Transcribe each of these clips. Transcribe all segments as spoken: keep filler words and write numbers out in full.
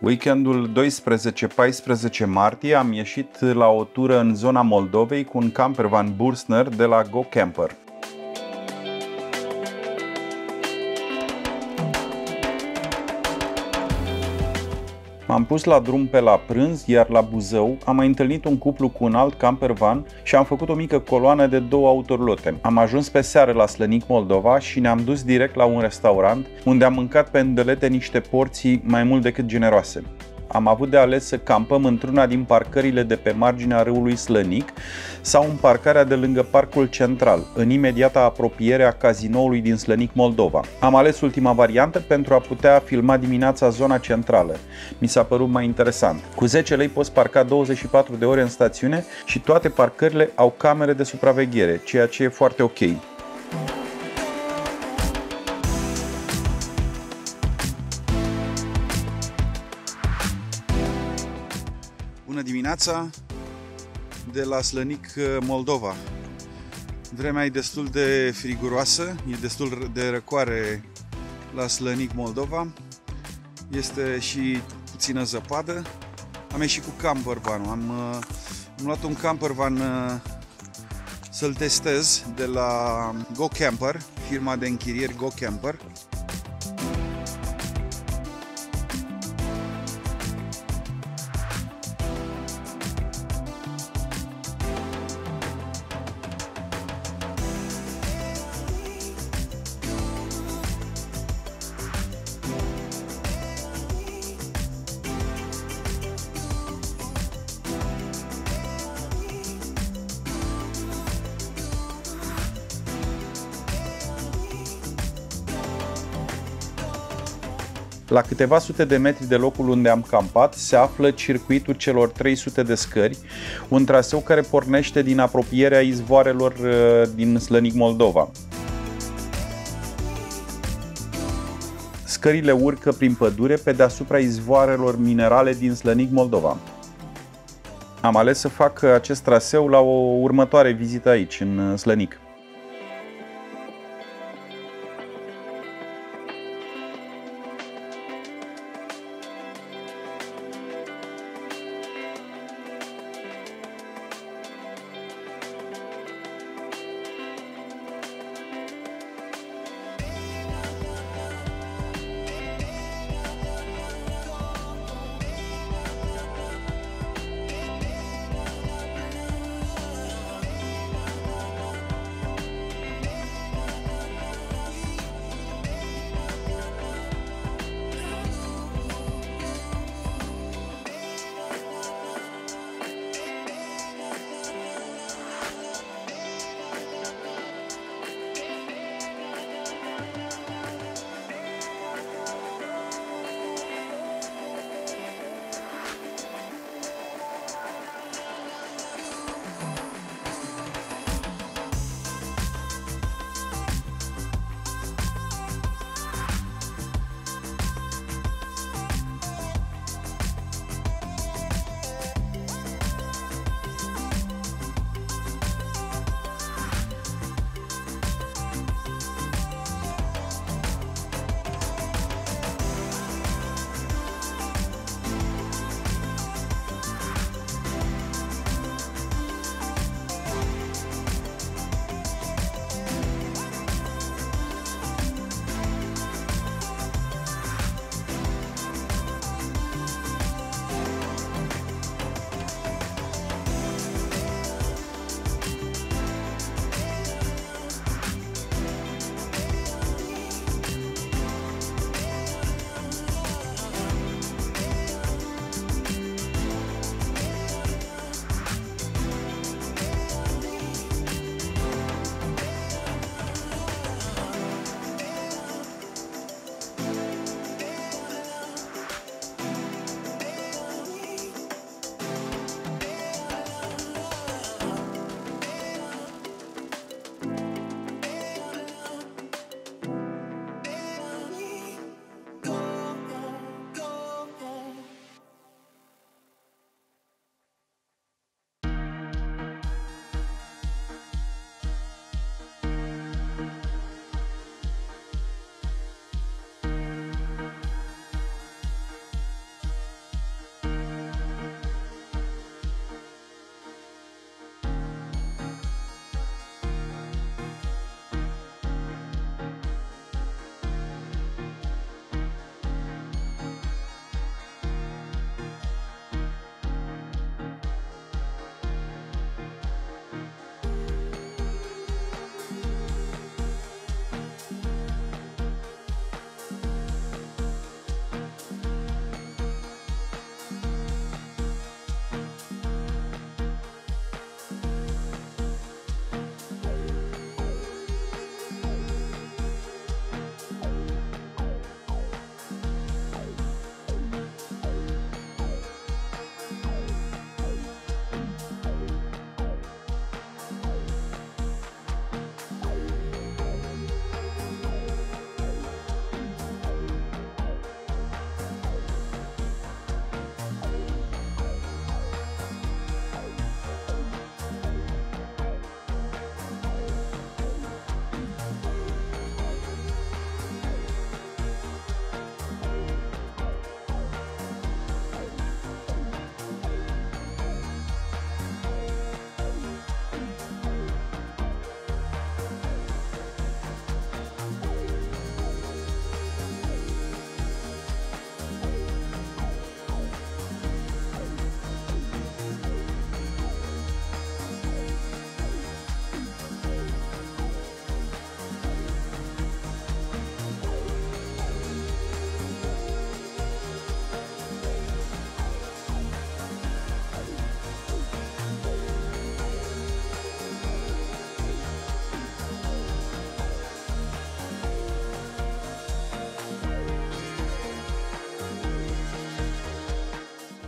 Weekendul doisprezece paisprezece martie am ieșit la o tură în zona Moldovei cu un campervan Burstner de la Go Camper. M-am pus la drum pe la prânz, iar la Buzău am mai întâlnit un cuplu cu un alt campervan și am făcut o mică coloană de două autorlote. Am ajuns pe seară la Slănic Moldova și ne-am dus direct la un restaurant, unde am mâncat pe îndelete niște porții mai mult decât generoase. Am avut de ales să campăm într-una din parcările de pe marginea râului Slănic sau în parcarea de lângă Parcul Central, în imediata apropiere a cazinoului din Slănic Moldova. Am ales ultima variantă pentru a putea filma dimineața zona centrală. Mi s-a părut mai interesant. Cu zece lei poți parca douăzeci și patru de ore în stațiune și toate parcările au camere de supraveghere, ceea ce e foarte ok. Bună dimineața de la Slănic Moldova. Vremea e destul de friguroasă, e destul de răcoare la Slănic Moldova. Este și puțină zăpadă. Am ieșit cu campervanul. Am, am luat un campervan să-l testez de la Go Camper, firma de închirieri Go Camper. La câteva sute de metri de locul unde am campat se află circuitul celor trei sute de scări, un traseu care pornește din apropierea izvoarelor din Slănic Moldova. Scările urcă prin pădure pe deasupra izvoarelor minerale din Slănic Moldova. Am ales să fac acest traseu la o următoare vizită aici, în Slănic.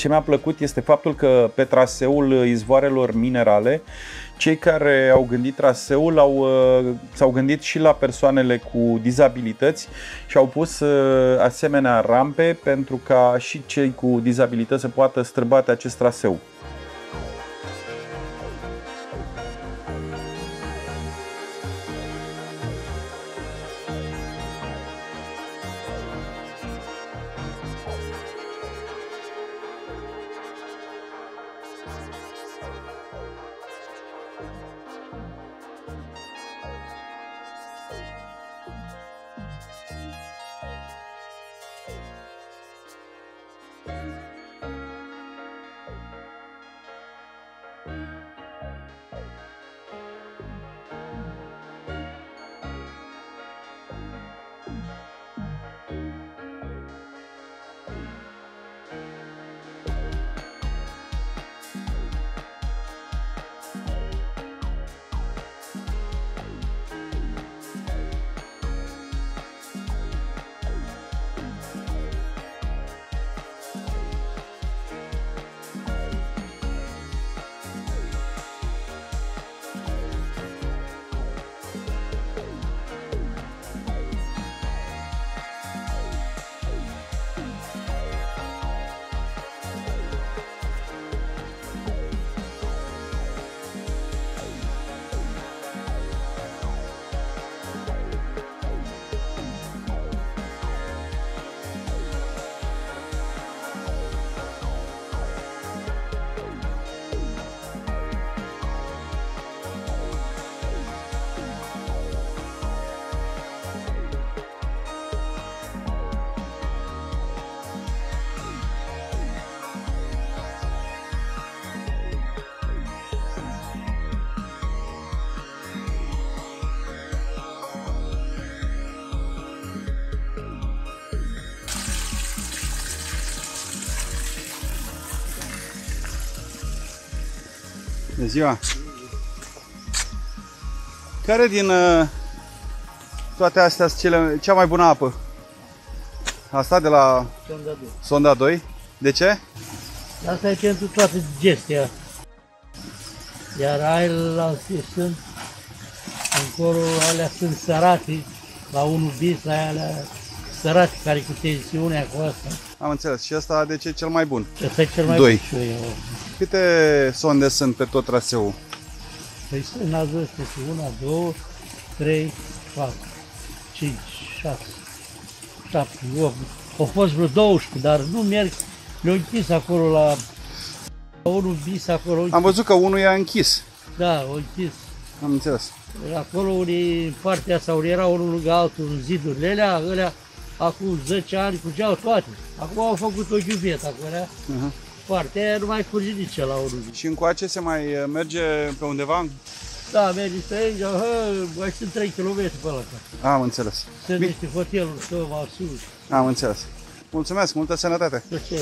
ce mi-a plăcut este faptul că pe traseul izvoarelor minerale, cei care au gândit traseul au, s-au gândit și la persoanele cu dizabilități și au pus asemenea rampe pentru ca și cei cu dizabilități să poată străbate acest traseu. Bună ziua! Care din uh, toate astea sunt cele, cea mai bună apă? Asta de la Sonda doi. De ce? Asta e pentru toată digestia. Iar aerele la sunt, încolo alea sunt sărate, la unu bis, la alea sărate, care cu tensiunea cu asta. Am înțeles. Și asta de ce e cel mai bun? Asta e cel mai doi. Bun. Eu. Câte sonde sunt pe tot traseul? Păi sunt la unu, doi, trei, patru, cinci, șase, șapte, opt. Au fost vreo douăsprezece, dar nu merg. Le-au închis acolo la unu bis, acolo. Am văzut că unul i-a închis. Da, o închis. Am înțeles. Acolo unii, în partea sau era unul lângă altul, în zidurile alea, alea, acum zece ani, curgeau toate. Acum au făcut o ghiuvetă acolo. Uh-huh. Partea aia nu mai curge nici la unul. Și încoace se mai merge pe undeva? Da, merge pe aici, mai sunt trei kilometri pe ăla. Am înțeles. Sunt Bine. niște hoteluri, să mă asumi. Am înțeles. Mulțumesc, multă sănătate! Plăcere.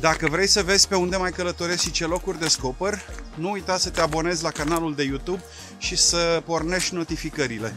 Dacă vrei să vezi pe unde mai călătoresc și ce locuri descoperi, nu uita să te abonezi la canalul de YouTube și să pornești notificările.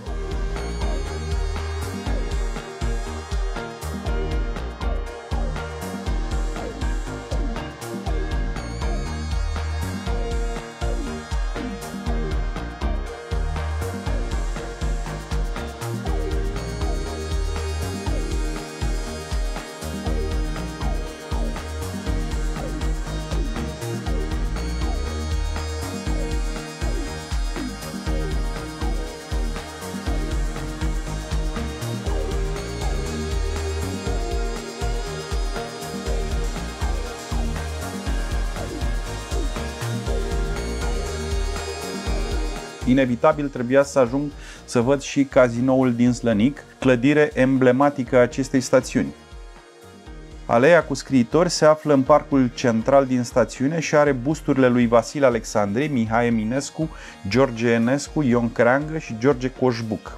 Inevitabil trebuia să ajung să văd și cazinoul din Slănic, clădire emblematică a acestei stațiuni. Aleea cu scriitori se află în parcul central din stațiune și are busturile lui Vasile Alexandri, Mihai Eminescu, George Enescu, Ion Creangă și George Coșbuc.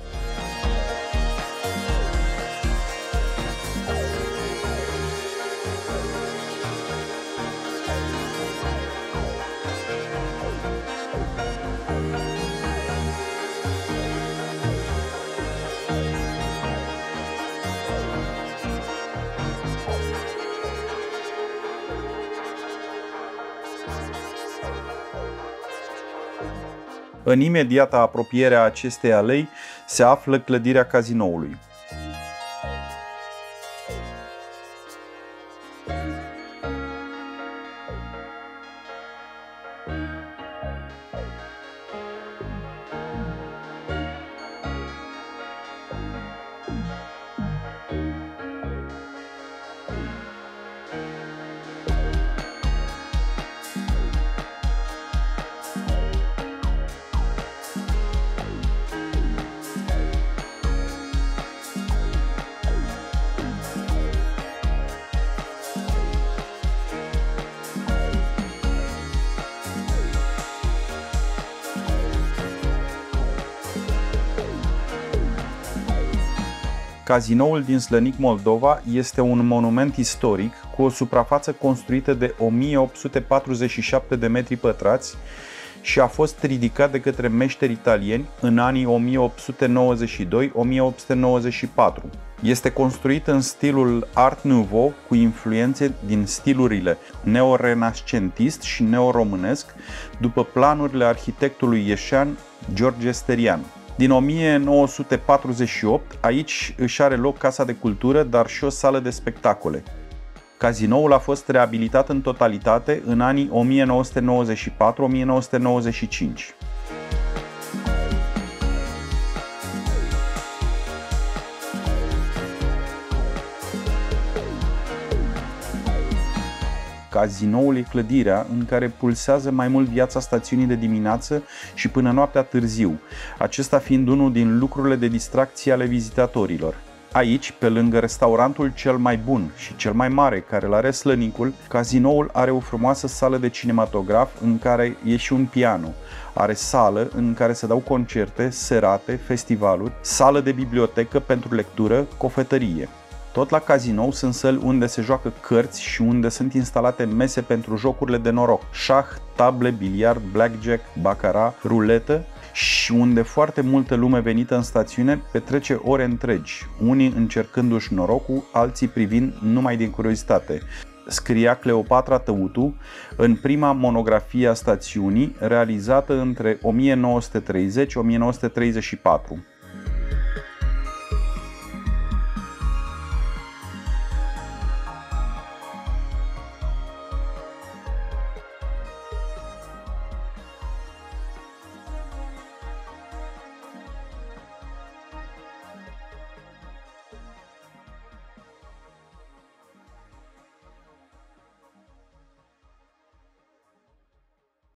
În imediata apropiere a acestei alei se află clădirea cazinoului. Cazinoul din Slănic Moldova este un monument istoric cu o suprafață construită de o mie opt sute patruzeci și șapte de metri pătrați și a fost ridicat de către meșteri italieni în anii o mie opt sute nouăzeci și doi - o mie opt sute nouăzeci și patru. Este construit în stilul Art Nouveau cu influențe din stilurile neorenascentist și neoromânesc, după planurile arhitectului ieșean George Esterian. Din o mie nouă sute patruzeci și opt, aici își are loc Casa de Cultură, dar și o sală de spectacole. Cazinoul a fost reabilitat în totalitate în anii o mie nouă sute nouăzeci și patru - o mie nouă sute nouăzeci și cinci. Cazinoul e clădirea în care pulsează mai mult viața stațiunii de dimineață și până noaptea târziu, acesta fiind unul din lucrurile de distracție ale vizitatorilor. Aici, pe lângă restaurantul cel mai bun și cel mai mare care îl are Slănicul, cazinoul are o frumoasă sală de cinematograf în care e și un piano, are sală în care se dau concerte, serate, festivaluri, sală de bibliotecă pentru lectură, cofetărie. Tot la cazinou sunt săli unde se joacă cărți și unde sunt instalate mese pentru jocurile de noroc, șah, table, biliard, blackjack, baccarat, ruletă și unde foarte multă lume venită în stațiune petrece ore întregi, unii încercându-și norocul, alții privind numai din curiozitate. Scria Cleopatra Tăutu în prima monografie a stațiunii, realizată între o mie nouă sute treizeci - o mie nouă sute treizeci și patru.